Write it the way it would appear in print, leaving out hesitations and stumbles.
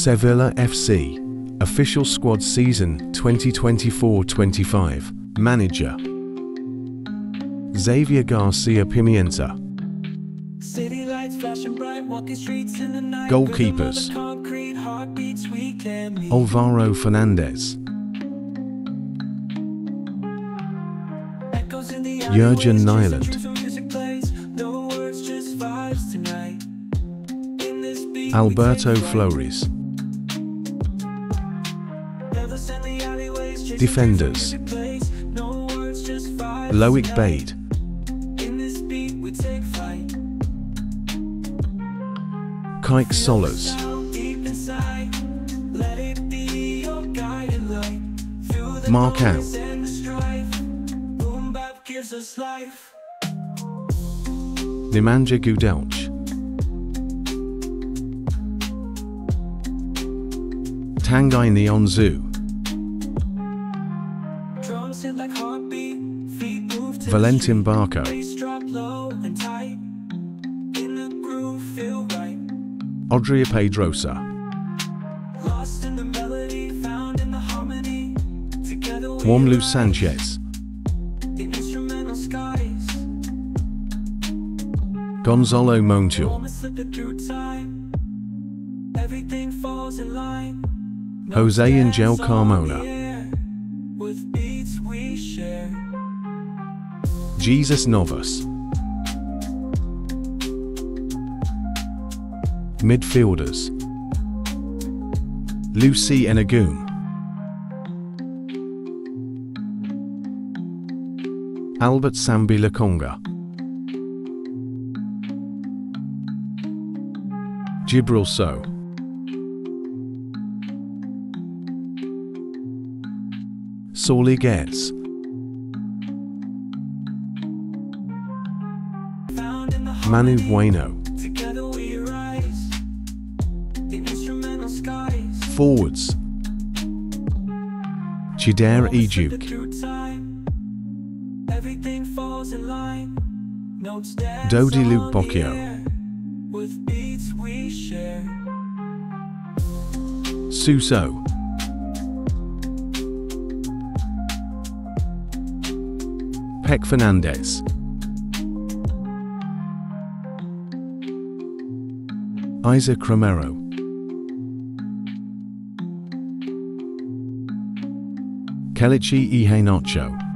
Sevilla FC. Official squad season 2024-25. Manager Xavier Garcia-Pimienta. Goalkeepers Alvaro Fernandez, Jürgen Nyland, Alberto Flores. Defenders Loic Bade, Kike Solas, Mark out. Nimanja Gudelch. Tangai Neon Zoo. Valentín Barco. Audrea Pedrosa. Juan Luis Sanchez. Gonzalo Montiel. Jose Angel Carmona. Jesus Navas. Midfielders Lucy Enagoon, Albert Sambi Lokonga, Jibril So Soli Getz. Manu Bueno. Forwards Chidera Ejuk, Dodi Luke Bocchio, Suso Peck Fernandez, Isaac Romero, Kelechi Iheanacho.